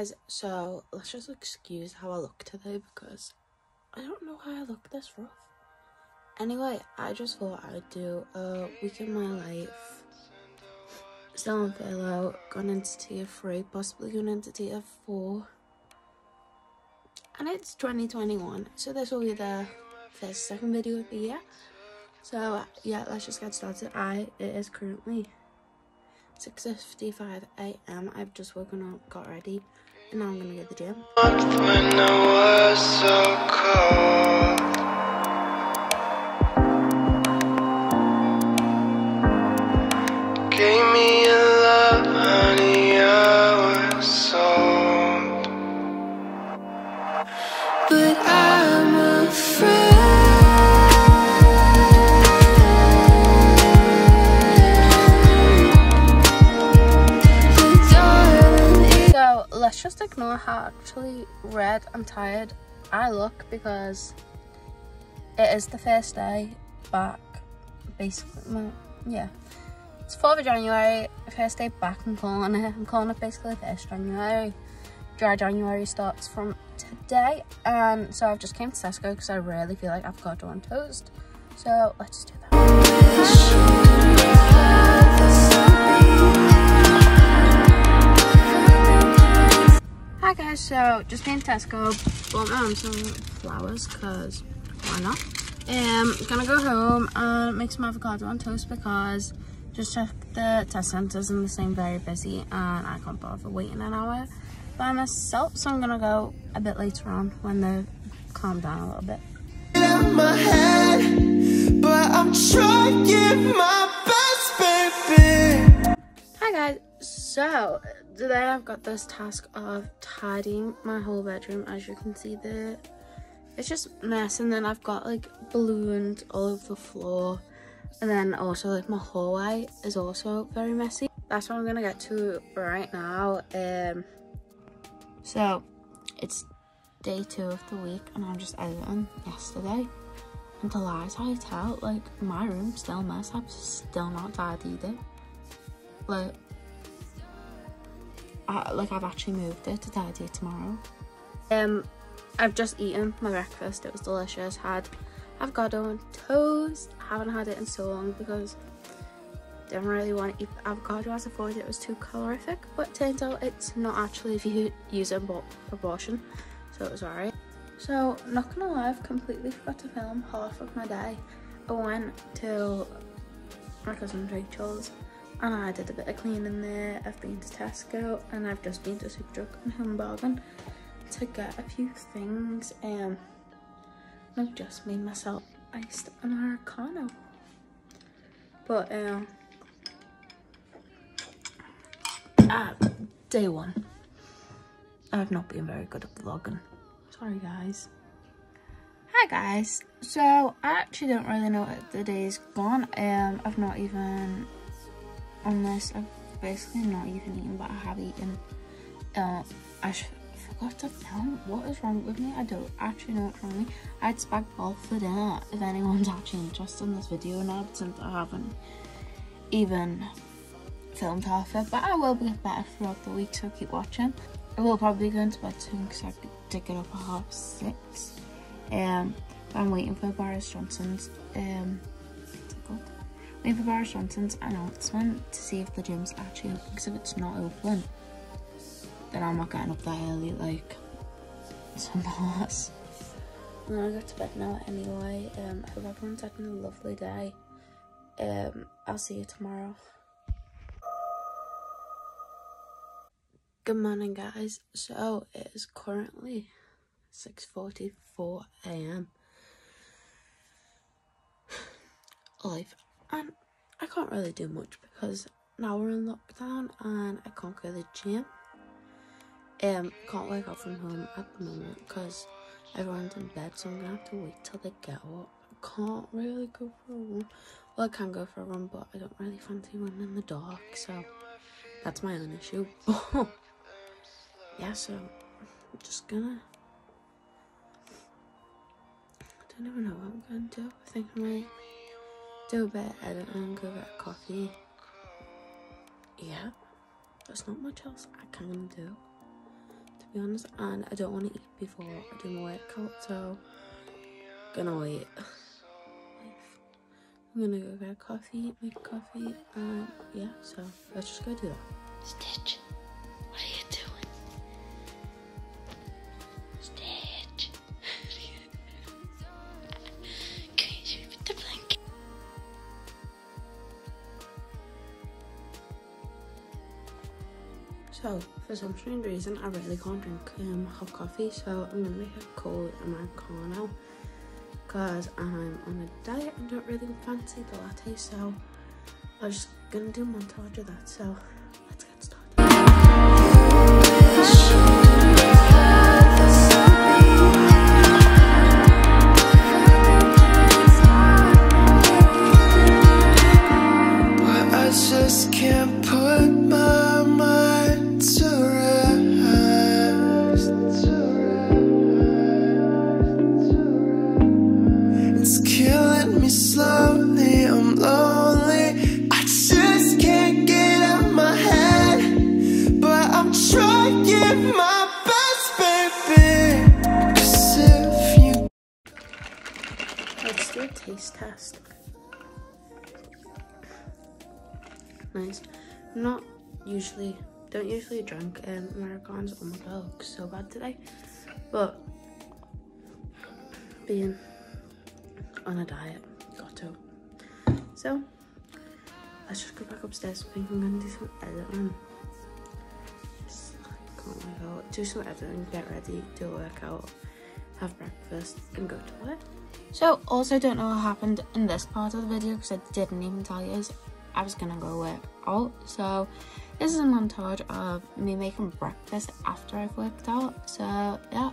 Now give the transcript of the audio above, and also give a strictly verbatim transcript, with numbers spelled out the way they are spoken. guys, so let's just excuse how I look today because I don't know how I look this rough. Anyway, I just thought I would do a week in my life. Still on furlough, gone into tier three, possibly going into tier four. And it's twenty twenty-one, so this will be the first second video of the year. So yeah, let's just get started. I it is currently six fifty-five a m I've just woken up, got ready, and now I'm gonna go to the gym. When I was so cold. Gave me a love, honey, I was sold. But I'm afraid. Let's just ignore how actually red and tired I look because it is the first day back, basically. Well, yeah, it's fourth of January, first day back. I'm calling it, I'm calling it basically first January. Dry January starts from today, and so I've just came to Tesco because I really feel like I've got to on toast, so let's do that. Hi guys, so just been to Tesco, bought my mum some flowers because why not? Um, gonna go home and make some avocado on toast because just checked the test centres and they seem very busy and I can't bother waiting an hour by myself, so I'm gonna go a bit later on when they calm down a little bit. In my head, but I'm trying my best, baby. Hi guys, so today I've got this task of tidying my whole bedroom. As you can see there, it's just mess, and then I've got like balloons all over the floor, and then also like my hallway is also very messy. That's what I'm gonna get to right now. Um so it's day two of the week and I'm just editing yesterday, and the lies I tell, like my room's still mess, I'm still not tidied it. Like I, like I've actually moved it to tidy tomorrow. Um, I've just eaten my breakfast. It was delicious. Had avocado on toast. Haven't had it in so long because didn't really want to eat avocado as I thought it was too calorific. But it turns out it's not actually if you use a proportion, so it was alright. So not gonna lie, I've completely forgot to film half of my day. I went to my cousin Rachel's, and I did a bit of cleaning there. I've been to Tesco and I've just been to Superdrug and Home Bargain to get a few things. Um, I've just made myself iced Americano. But um, ah, day one. I've not been very good at vlogging. Sorry guys. Hi guys. So I actually don't really know what the day's gone. Um, I've not even. On this, I've basically not even eaten, but I have eaten. Uh, I forgot to film. What is wrong with me? I don't actually know what's wrong with me. I had spag bol for dinner, if anyone's actually interested in this video now, since I haven't even filmed half of it. But I will get better throughout the week, so keep watching. I will probably go into bed soon because I did get up at half six. Um, I'm waiting for Boris Johnson's. Um, what's it called? Waiting for Boris Johnson's announcement to see if the gym's actually open, because if it's not open, then I'm not getting up that early, like, some horse. I'm gonna go to bed now anyway. Um, I hope everyone's having a lovely day. Um, I'll see you tomorrow. Good morning, guys. So, it is currently six forty-four a m Life. And I can't really do much because now we're in lockdown and I can't go to the gym. Um, can't work out from home at the moment because everyone's in bed, so I'm gonna have to wait till they get up. I can't really go for a run. Well, I can go for a run, but I don't really fancy running in the dark, so that's my own issue. But yeah, so I'm just gonna. I don't even know what I'm gonna do. I think I might. Do a bit of editing and go get coffee. Yeah, there's not much else I can do. be honest, and I don't want to eat before I do my workout, so gonna wait. I'm gonna go grab coffee, make coffee, and yeah, so let's just go do that. Stitch, what are you doing? Stitch, can you put the blanket? So, for some strange reason, I really can't drink um, hot coffee, so I'm gonna make a cold Americano. Because I'm on a diet and don't really fancy the latte, so I'm just gonna do a montage of that, so let's get started. Well, I just can't put my mind to slowly, I'm lonely. I just can't get out of my head, but I'm trying my best, baby. 'Cause if you let's do a taste test. Nice. I'm not usually don't usually drink um, Americans on the go. So bad today, but being on a diet. So, let's just go back upstairs. I think I'm gonna do some editing. Just, I can't wait out. Do some editing, get ready, do a workout, have breakfast, and go to work. So, also don't know what happened in this part of the video because I didn't even tell you. I was gonna go work out. So, this is a montage of me making breakfast after I've worked out. So, yeah,